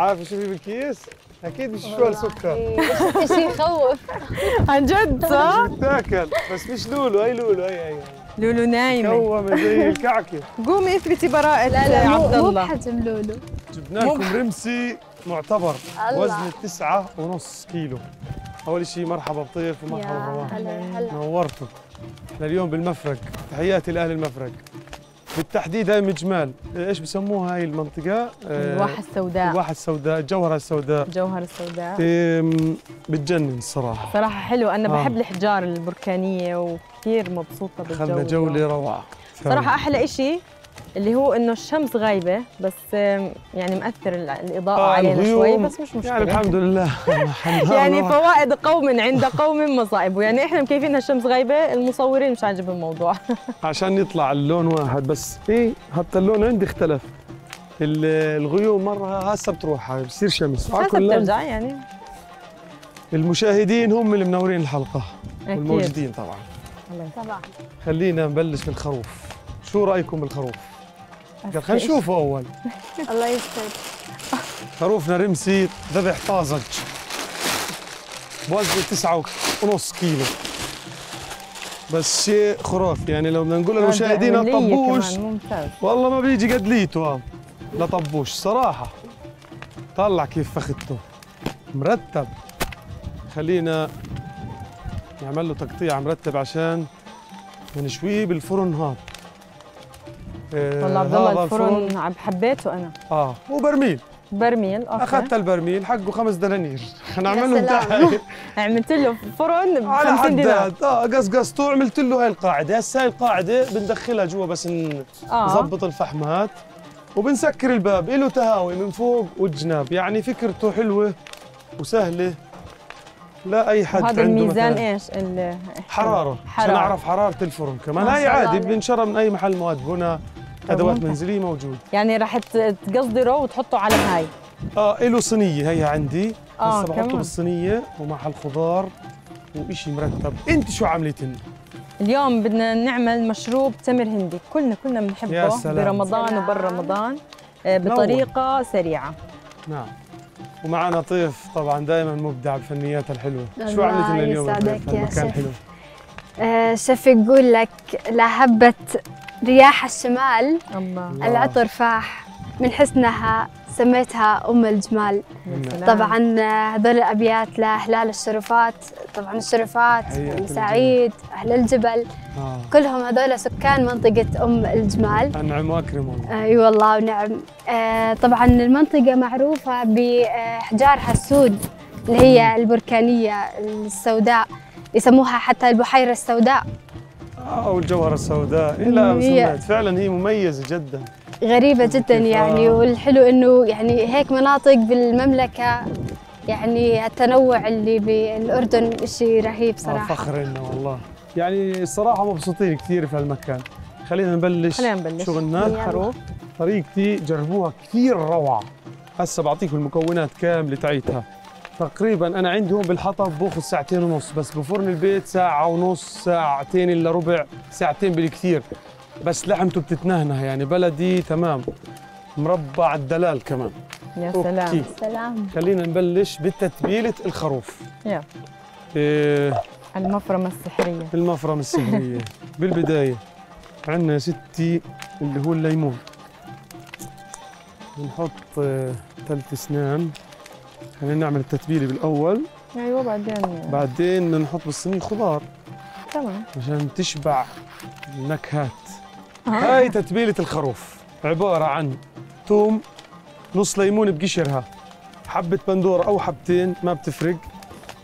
عارفه شو في بالكيس؟ اكيد مش شوال سكر. بس شيء يخوف عن جد صح؟ بتاكل بس مش لولو. اي لولو اي لولو نايمه مكومه زي الكعكه. قومي اثبتي براءة. لا عبد الله مو بحجم لولو. جبنا لكم رمسي معتبر وزنه 9.5 كيلو. اول شيء مرحبا بطيف ومرحبا بروان، نورتوا لليوم بالمفرق. تحياتي لاهل المفرق بالتحديد. هاي من جمال ايش بسموها هاي المنطقه؟ الواحة السوداء. الواحة السوداء، الجوهرة السوداء. الجوهرة السوداء بتجنن الصراحه. صراحه حلو. انا بحب الحجار البركانيه وكثير مبسوطه بالجو. خلنا جوله روعه صراحه. احلى شيء اللي هو انه الشمس غايبه بس يعني مأثر الاضاءه علينا شوي، بس مش مشكله يعني الحمد لله. يعني فوائد قوم عند قوم مصائب. يعني احنا مكيفين الشمس غايبه، المصورين مش عاجبهم الموضوع. عشان يطلع اللون واحد بس. ايه حتى اللون عندي اختلف. الغيوم مره هسه بتروح بصير شمس هسه بترجع. يعني المشاهدين هم اللي منورين الحلقه والموجودين طبعا. طبعا خلينا نبلش بالخروف. شو رايكم بالخروف؟ قال خلينا نشوفه اول. الله يستر. خروفنا رمسي ذبح طازج بوزنه 9.5 كيلو، بس شيء خرافي. يعني لو بدنا نقول للمشاهدين الطبوش والله ما بيجي قد ليته. لا طبوش صراحه. طلع كيف فخدته مرتب. خلينا نعمل له تقطيع مرتب عشان نشويه بالفرن. هاب والله عبد الله الفرن عم حبيته انا. وبرميل. برميل اوكي. اخذت البرميل حقه 5 دنانير. هنعمل له دعايه. عملت له فرن ب 50 دينار. قصقصته وعملت له هاي القاعده. هسه هاي القاعده بندخلها جوا بس نظبط الفحمات وبنسكر الباب. له تهاوي من فوق والجناب. يعني فكرته حلوه وسهله. لا اي حد عنده الميزان. ايش حراره عشان اعرف حراره الفرن كمان. هاي عادي بنشرها من اي محل مواد بنا، ادوات منزليه موجود. يعني راح تقصدره وتحطه على هاي. له صينيه هي عندي. بس بحطه بالصينيه ومع الخضار وشيء مرتب. انت شو عملتن اليوم؟ بدنا نعمل مشروب تمر هندي. كلنا بنحبه برمضان وبر رمضان بطريقه سريعه. نعم. ومعنا طيف طبعا دائما مبدع بفنياتها الحلوه. شو عملت لنا اليوم المكان حلو؟ شف يقول لك لهبه رياح الشمال العطر فاح من حسنها سميتها ام الجمال. طبعا هذول الابيات لاهلال الشرفات. طبعا الشرفات سعيد اهل الجبل كلهم هذول سكان منطقه ام الجمال. انعم واكرم والله. اي والله ونعم. طبعا المنطقه معروفه بحجارها السود اللي هي البركانيه السوداء. يسموها حتى البحيره السوداء او الجوهره السوداء. لا مسميات فعلا. هي مميزه جدا غريبة جدا يعني. والحلو انه يعني هيك مناطق بالمملكة يعني التنوع اللي بالاردن شيء رهيب صراحة. فخر لنا والله. يعني الصراحة مبسوطين كثير في هالمكان. خلينا نبلش شغلنا. الخروف طريقتي جربوها كثير روعة. هسه بعطيكم المكونات كاملة تاعتها. تقريبا انا عندي هون بالحطب باخذ 2.5 ساعة، بس بفرن البيت 1.5 ساعة، 2 الا ربع، 2 بالكثير. بس لحمته بتتنهنه يعني بلدي تمام. مربع الدلال كمان. يا سلام سلام. خلينا نبلش بتتبيلة الخروف. يلا. المفرمة السحرية. المفرمة السحرية. بالبداية عندنا يا ستي اللي هو الليمون. بنحط 3 اسنان. خلينا نعمل التتبيلة بالأول. أيوه بعدين نحط بالصينية خضار. تمام. عشان تشبع النكهات. هاي تتبيلة الخروف عبارة عن ثوم، نص ليمون بقشرها، حبة بندورة أو حبتين ما بتفرق،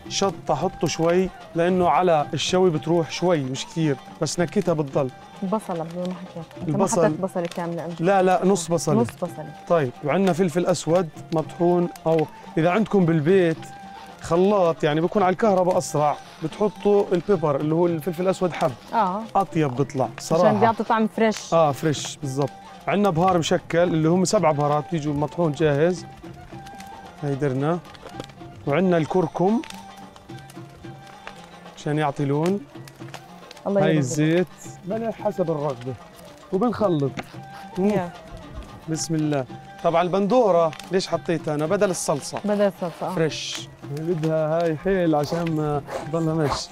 شطة حطوا شوي لأنه على الشوي بتروح شوي مش كثير بس نكهتها بتضل. بصلة بدون ما حكيت. البصل ما حطيت بصلة كاملة أنت. لا نص بصلة. نص بصلة. طيب وعندنا فلفل أسود مطحون، أو إذا عندكم بالبيت خلاط يعني بكون على الكهرباء اسرع، بتحطوا البيبر اللي هو الفلفل الاسود حب. اطيب بيطلع صراحه عشان بيعطي طعم فريش. فريش بالضبط. عندنا بهار مشكل اللي هم 7 بهارات بيجوا مطحون جاهز. هي درنا. وعندنا الكركم عشان يعطي لون. الله يبارك. هي الزيت ملح حسب الرغبه. وبنخلط. بسم الله. طبعا البندوره ليش حطيتها انا؟ بدل الصلصه. بدل الصلصه فريش. بدها هاي حيل عشان ما تضلها ماشي.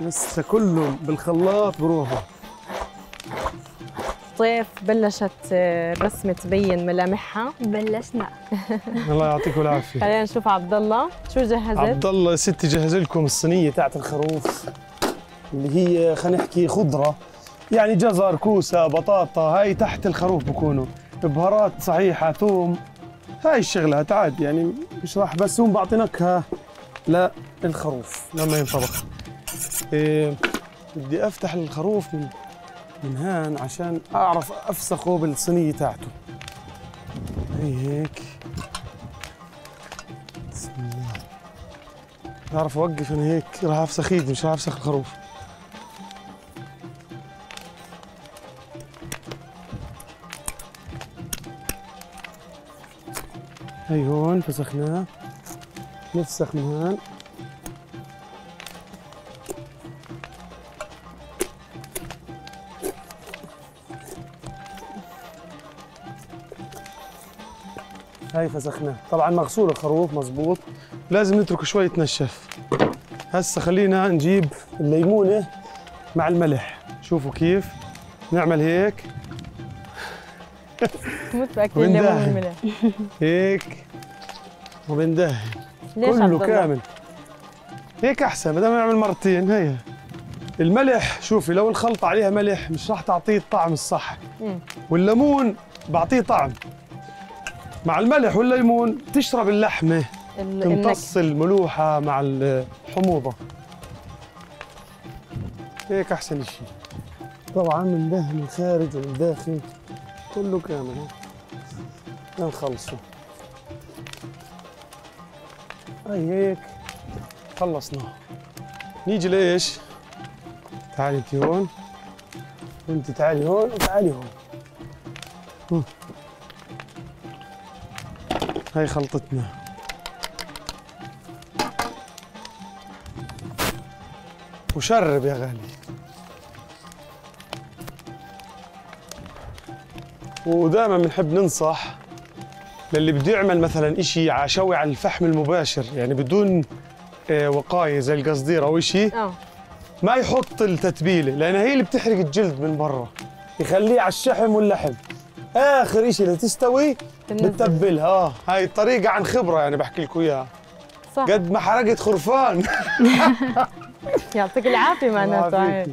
لسه كلهم بالخلاط بروحوا. طيف بلشت الرسمه تبين ملامحها. بلشنا. الله يعطيكم العافيه. خلينا نشوف عبد الله شو جهزت. عبد الله يا ستي جهز لكم الصينيه تاعت الخروف اللي هي خلينا نحكي خضره، يعني جزر، كوسه، بطاطا، هاي تحت الخروف بكونوا، بهارات صحيحه، ثوم، هاي الشغله عادي يعني مش راح، بس ثوم بعطي نكهه للخروف لما ينطبخ. بدي افتح الخروف من هان عشان اعرف افسخه بالصينيه تاعته. هي هيك. بسم الله. بعرف اوقف انا هيك، راح افسخ ايدي مش راح افسخ الخروف. هي هون فسخناه، نفسخ من هان. هاي فسخناه، طبعا مغسول الخروف مظبوط، لازم نتركه شوي يتنشف. هسه خلينا نجيب الليمونه مع الملح، شوفوا كيف نعمل هيك. بموت باكل الليمون والملح. هيك وبندهن كله كامل. هيك احسن بدل ما نعمل مرتين. هي الملح شوفي لو الخلطه عليها ملح مش راح تعطيه الطعم الصح. والليمون بعطيه طعم. مع الملح والليمون تشرب اللحمه تمتص الملوحه مع الحموضه. هيك احسن شيء. طبعا مندهن الخارج والداخل كله كامل. نخلصه. هاي هيك خلصناه. نيجي لايش؟ تعالي انت هون وانت تعالي هون وتعالي هون. هاي خلطتنا. وشرب يا غالي. ودائما بنحب ننصح للي بده يعمل مثلا شيء عشوي على الفحم المباشر، يعني بدون وقايه زي القصدير او شيء، ما يحط التتبيله لانها هي اللي بتحرق الجلد من برا، يخليه على الشحم واللحم. اخر شيء لتستوي بتتبلها. هاي الطريقه عن خبره يعني بحكي لكم اياها. صح قد ما حرقت خرفان. يعطيك العافيه معناتها.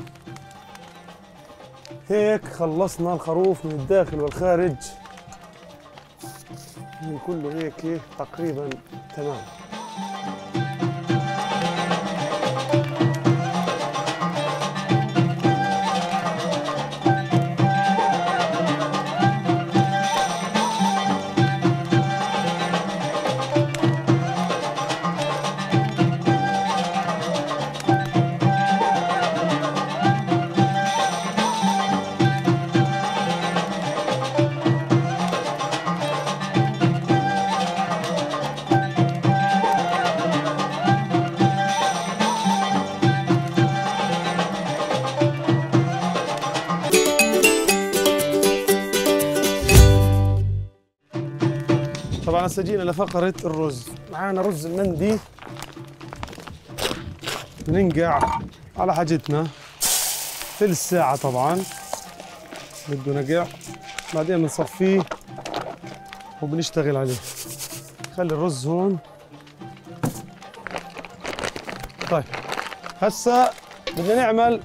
هيك خلصنا الخروف من الداخل والخارج من كله، هيك تقريبا تمام. هسه جينا لفقرة الرز، معانا رز المندي. بننقع على حاجتنا ثلث ساعة، طبعا بده نقع، بعدين بنصفيه وبنشتغل عليه. خلي الرز هون. طيب هسه بدنا نعمل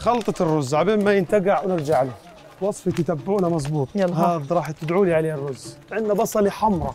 خلطة الرز عبين ما ينتقع ونرجع له. وصفتي تبعونا مظبوط. هذا راح تدعوا لي عليه الرز. عندنا بصله حمراء.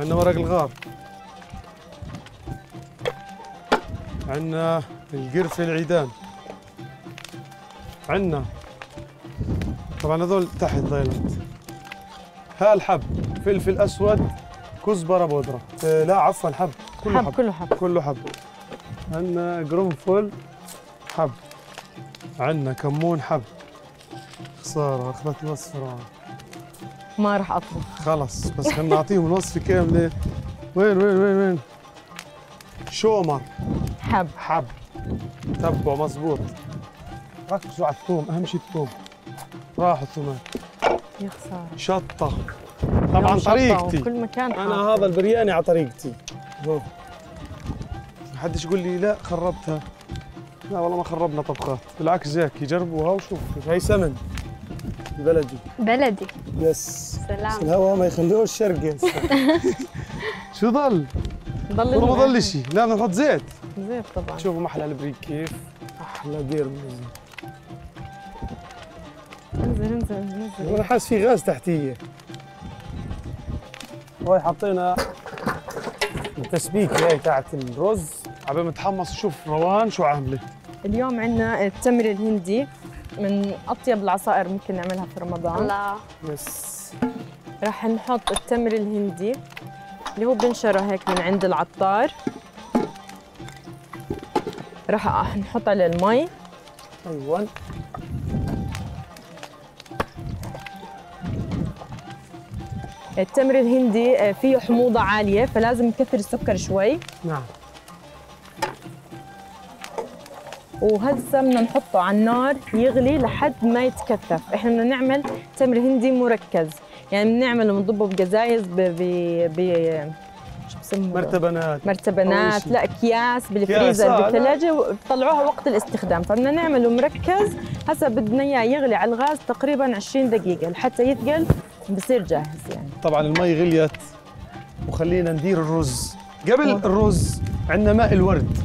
عندنا ورق الغار. عندنا القرفة العيدان. عندنا طبعا هذول تحت ضايلات. هال حب، فلفل اسود، كزبره بودره، لا عفوا حب، كله حب، كله حب، كله حب. عندنا قرنفل حب، عندنا كمون حب. خساره اخذت الوصفه روان، ما راح اطبخ خلص، بس خلينا نعطيهم الوصفه كامله. وين وين وين وين؟ شومر حب، حب تبعه مضبوط. ركزوا على الثوم، اهم شيء الثوم. راح الثومات، يا خساره. شطه طبعا طريقتي، كل مكان انا حاطة. هذا البرياني على طريقتي، ما حدش يقول لي لا خربتها. لا والله ما خربنا طبخات، بالعكس زيك يجربوها وشوفوا. هي سمن بلدي، بلدي يس. سلام، الهواء ما يخلوش شرقي. شو ضل؟ ضل ما ضل شيء، لا بدنا نحط زيت. زيت طبعا. شوفوا محلى البريك كيف، احلى بير من الزيت. انزل انزل انزل، انا حاسس في غاز تحتيه. وهي حطينا التسبيكه هي تاعت الرز عبال ما تحمص. شوف روان شو عامله. اليوم عندنا التمر الهندي، من اطيب العصائر ممكن نعملها في رمضان. الله يس. راح نحط التمر الهندي اللي هو بنشره هيك من عند العطار، راح نحط عليه المي. ايوه التمر الهندي فيه حموضة عالية، فلازم نكثر السكر شوي. نعم. وهسه بدنا نحطه على النار يغلي لحد ما يتكثف. احنا بدنا نعمل تمر هندي مركز، يعني بنعمله بنضبه بجزايز، شو بسموه؟ مرتبنات، مرتبنات، لا اكياس بالفريزر بالثلاجة، وبطلعوها وقت الاستخدام. فبدنا نعمله مركز. هسه بدنا اياه يغلي على الغاز تقريبا 20 دقيقة لحتى يثقل، بصير جاهز يعني. طبعا المي غليت، وخلينا ندير الرز. قبل الرز عندنا ماء الورد.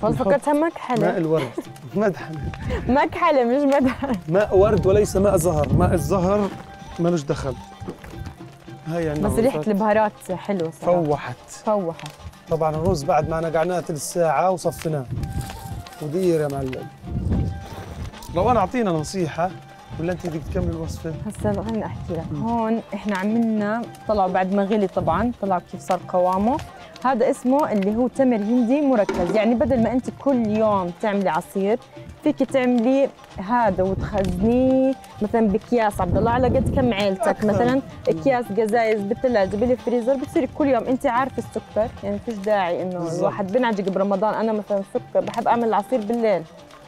فكرتها مكحله. ماء الورد مدحنه. مكحله مش مدحنه. ماء ورد وليس ماء زهر، ماء الزهر مالوش دخل. هاي عندنا بس ريحه البهارات حلوه صراحه. فوحت فوحت. طبعا الرز بعد ما نقعناه ثلث ساعه وصفناه. ودير يا معلم. روان اعطينا نصيحه، ولا انت بدك تكملي الوصفه؟ هسه خليني احكي لك. هون احنا عملنا طلعوا بعد ما غلي، طبعا طلعوا كيف صار قوامه. هذا اسمه اللي هو تمر هندي مركز، يعني بدل ما انت كل يوم تعملي عصير، فيك تعملي هذا وتخزنيه مثلا باكياس. عبد الله على قد كم عيلتك أكثر. مثلا اكياس جزايز بالثلاجه بالفريزر، بتصير كل يوم انت عارفه السكر، يعني فيش داعي انه الواحد بينعجق برمضان. انا مثلا سكر بحب اعمل العصير بالليل.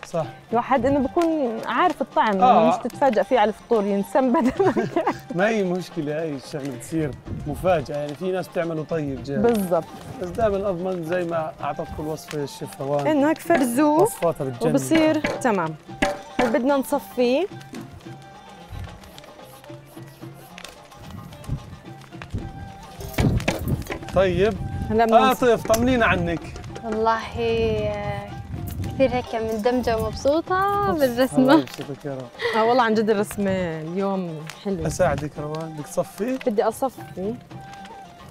صح. الواحد انه بكون عارف الطعم، مش تتفاجئ فيه على الفطور ينسم بدل ما كان. ما هي مشكله، هاي الشغله بتصير مفاجاه، يعني في ناس بتعمله طيب جاهز. بالضبط. بس دائما الاضمن زي ما اعطتكم الوصفه الشيف روان، انه هيك فرزوه وبصير تمام. هل بدنا نصفيه؟ طيب طيف طمنينا عنك. والله كثير هيك مندمجة ومبسوطة بالرسمة. الله يبسطك يا رب. والله عن جد الرسمة اليوم حلوة. أساعدك روان، بدك تصفي؟ بدي أصفي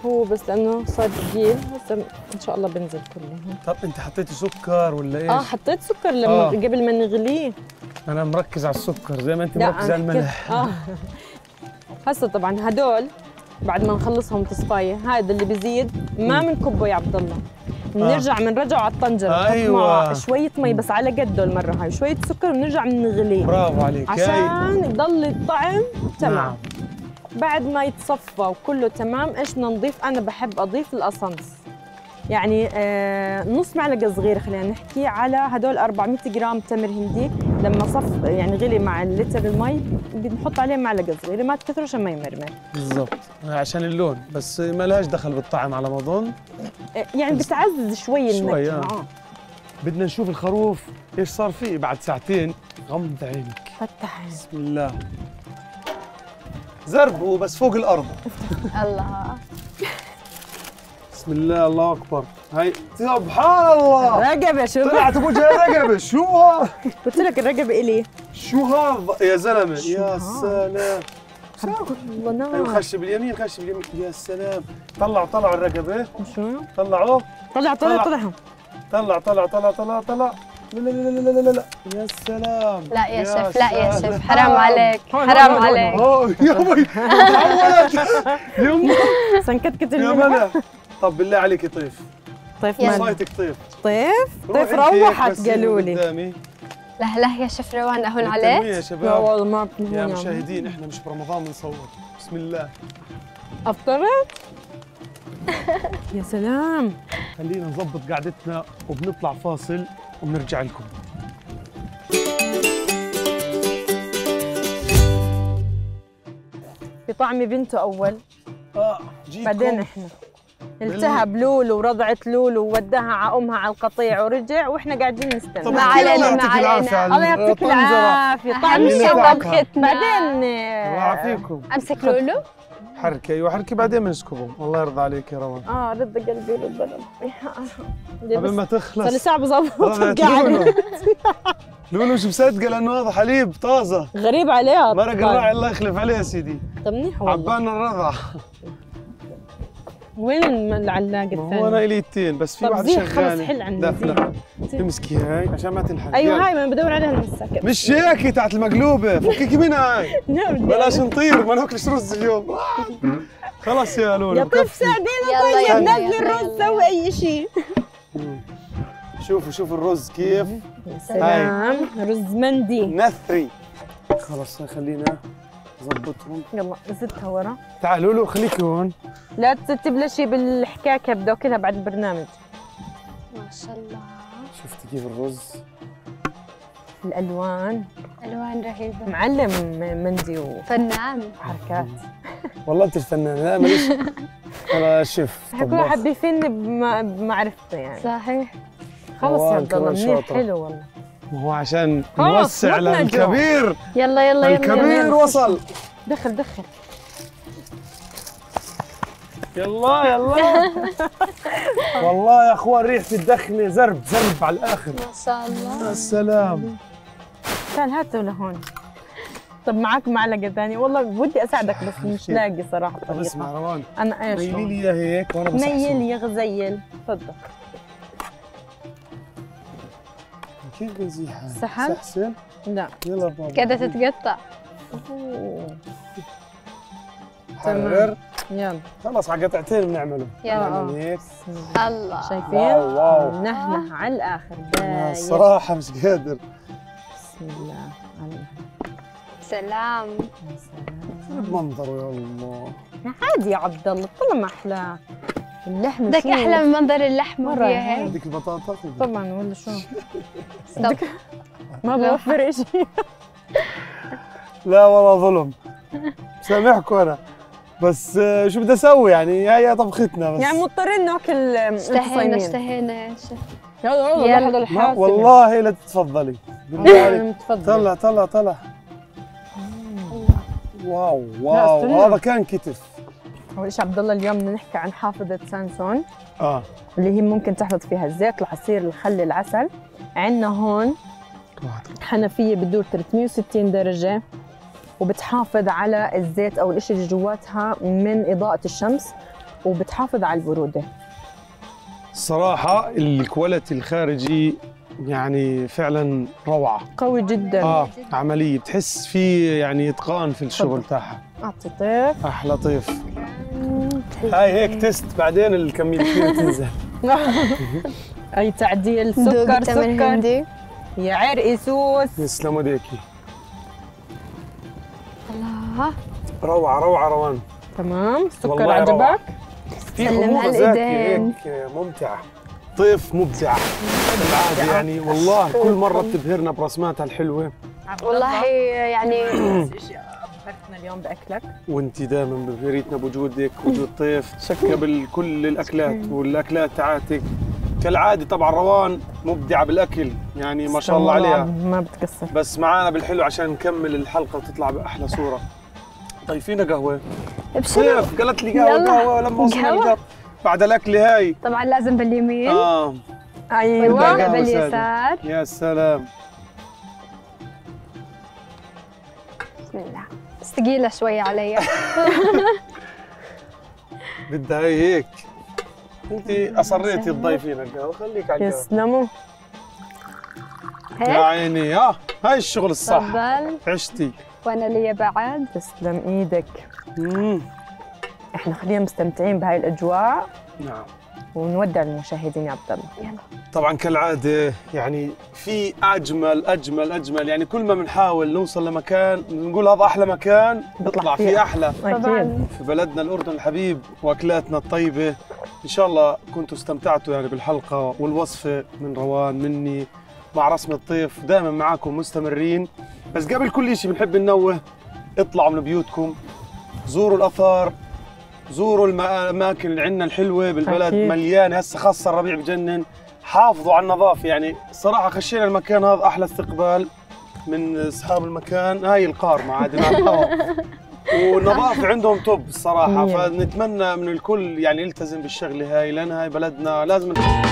هو، بس لأنه صار ثقيل، هسه إن شاء الله بنزل كله. طب أنت حطيتي سكر ولا إيش؟ حطيت سكر لما قبل ما نغليه. أنا مركز على السكر زي ما أنت مركزة على الملح. هسه طبعاً هدول بعد ما نخلصهم تصفاية، هذا اللي بزيد ما بنكبه يا عبد الله، بنرجع بنرجعه على الطنجره. أيوة. شويه مي بس على قده المره هاي، شويه سكر، بنرجع بنغليه. برافو عليك. عشان يضل الطعم تمام. نعم. بعد ما يتصفى وكله تمام، ايش بدنا نضيف؟ انا بحب اضيف القصنص، يعني نص معلقه صغيره خلينا نحكي على هدول 400 جرام تمر هندي. لما صف يعني غلي مع اللتر المي، بنحط عليه معلقه صغيره، ما تكثروا عشان ما يمرمر. بالضبط، عشان اللون بس، ما لهاش دخل بالطعم على ما اظن، يعني بتعزز شوي النكهه. بدنا نشوف الخروف ايش صار فيه بعد ساعتين. غمض عينك، فتح عينك، بسم الله. زربه بس فوق الارض. الله. بسم الله، الله اكبر. هي سبحان الله، رقبه. شو طلعت بوجهها رقبه؟ شو هذا؟ قلت لك الرقبه الي. شو هذا يا زلمه؟ يا سلام، والله نار. خش باليمين، خش باليمين. يا سلام، طلعوا الرقبه. شو؟ طلعوه، طلع طلع طلع طلع طلع طلع لا لا لا لا لا لا. يا سلام. لا يا شيف، لا يا شيف، حرام عليك، حرام عليك. يا تعودت يما سنكتكت اليوم. طب بالله عليك طيف، طيف مالك؟ صايتك طيف. طيف روحت قالوا لي. له له يا شيف روان اهون عليك. يا شباب. لا والله ما بتنهون يا مشاهدين، احنا مش برمضان بنصور، بسم الله. أفطرت؟ يا سلام. خلينا نظبط قعدتنا وبنطلع فاصل وبنرجع لكم. بطعم بنته أول. جيكم. بعدين إحنا. التهب لولو ورضعت لولو ووداها على امها على القطيع ورجع واحنا قاعدين نستنى. ما علينا ما علينا، الله يعطيك العافيه. طعم الشباب ختمه. بعدين الله يعافيكم. امسك لولو حركي، ايوه حركي، بعدين بنسكبهم. الله يرضى عليك يا روان. رضى قلبي رضى ربي. قبل ما تخلص صار لي ساعه بظبط قاعده. لولو مش مصدقه لانه واضح حليب طازه غريب عليها مرق الراعي. الله يخلف عليه يا سيدي. طب منيح والله، عبالنا الرضع. وين العلاقة الثانية؟ هو أنا إلي التين بس في واحدة شغالة. حل عن دفلة. تمسكي هاي عشان ما تنحل. أيوه هاي ما أنا بدور عليها من السكن. مش هيك تاعت المقلوبة، فككي منها هاي. بلاش نطير، ما ناكلش رز اليوم. خلاص يا لولو يا طيف ساعدينا. طيب نزلي الرز، سوي أي شيء. شوفوا شوفوا الرز كيف. يا سلام، رز مندي نثري. خلاص خلينا ظبطهم. يلا زدتها ورا. تعال لولو خليكي هون. لا تبلشي بالحكاكه، بدي اكلها بعد البرنامج. ما شاء الله. شفتي كيف الرز؟ الالوان الوان رهيبه. معلم مندي وفنان حركات. والله انت الفنان، لا ماليش. انا شيف طباخ. حكوا حب يفن بمعرفته يعني. صحيح. خلص يا عبد الله منيح، حلو والله. هو عشان نوسع للكبير. يلا يلا يلا الكبير وصل. دخل دخل يلا يلا. والله يا اخوان ريحة الدخنة زرب زرب على الآخر. ما شاء الله. يا سلام. كان هاته لهون. طب معك معلقة ثانية، والله ودي أساعدك بس مش لاقي صراحة طريقة. طب اسمع روان، أنا إيش نيلي لي إياها هيك وأنا بصحصح. نيل يا غزيل، تفضل. كيف بنزيحها؟ سحب؟ سحسن؟ لا يلا بابا كده تتقطع. حرر. يلا خلص على قطعتين بنعمله. يلا هيك. الله شايفين؟ واو نهنه على الآخر. الصراحة مش قادر. بسم الله عليك. سلام. شوف منظره يا الله. عادي يا عبد الله، طلع ما أحلاه. اللحمة بدك احلى من منظر اللحمة فيها هيك. بدك البطاطا طبعا ولا شو؟ ما بوفر شيء. لا والله ظلم، سامحكم انا بس شو بدي اسوي يعني، هي طبختنا بس يعني مضطرين ناكل. اشتهينا اشتهينا يا شيخ. يلا لحظة الحاسة والله. لا تتفضلي بالله. طلع طلع طلع. واو واو هذا كان كتف. أول شيء عبد الله اليوم بدنا نحكي عن حافظة سانسون اللي هي ممكن تحفظ فيها الزيت، العصير، الخل، العسل. عندنا هون حنفية بتدور 360 درجة وبتحافظ على الزيت أو الشيء اللي جواتها من إضاءة الشمس وبتحافظ على البرودة. صراحة الكواليتي الخارجي يعني فعلا روعة، قوي جدا. عملية، بتحس في يعني إتقان في الشغل تاعها. أعطي طيف. أحلى طيف. هاي هيك تيست، بعدين الكمية كثير تنزل. أي تعديل. سكر سكر يا عرقي سوس. يسلم ايديكي. الله روعة روعة روان. تمام سكر عجبك؟ في أمور زاكية هيك ممتعة. طيف ممتعة بالعادة يعني، والله كل مرة بتبهرنا برسماتها الحلوة. والله يعني بهرتنا اليوم باكلك، وانت دائما ببهرتنا بوجودك، وجود طيف قبل كل الاكلات والاكلات تاعتك كالعاده. طبعا روان مبدعه بالاكل يعني ما شاء الله عليها، ما بتكسر. بس معانا بالحلو عشان نكمل الحلقه وتطلع باحلى صوره. ضيفينا قهوه بشرف. طيف قالت لي قهوه لما وصلنا القهوه بعد الاكل هاي. طبعا لازم باليمين. ايوه باليسار. يا سلام. بسم الله. ثقيلة شوية علي. بدها هيك. انت اصريتي تضيفينا القهوة، خليك على القهوة. يسلموا. يا عيني. هاي الشغل الصح. عشتي وانا ليا بعد. تسلم ايدك. احنا خلينا مستمتعين بهاي الاجواء. نعم. ونودع المشاهدين يا عبد الله. طبعا كالعاده يعني في اجمل اجمل اجمل، يعني كل ما بنحاول نوصل لمكان نقول هذا احلى مكان بيطلع فيه احلى. طبعا في بلدنا الاردن الحبيب واكلاتنا الطيبه. ان شاء الله كنتوا استمتعتوا يعني بالحلقه والوصفه من روان مني مع رسمه طيف. دائما معاكم مستمرين، بس قبل كل شيء بنحب ننوه اطلعوا من بيوتكم، زوروا الاثار، زوروا الاماكن اللي عندنا الحلوه بالبلد. مليانه هسه، خاصه الربيع بجنن. حافظوا على النظافه، يعني صراحه خشينا المكان هذا احلى استقبال من اصحاب المكان. هاي القارمه عادي مع الهواء والنظافه عندهم توب الصراحه. فنتمنى من الكل يعني يلتزم بالشغله هاي، لان هاي بلدنا لازم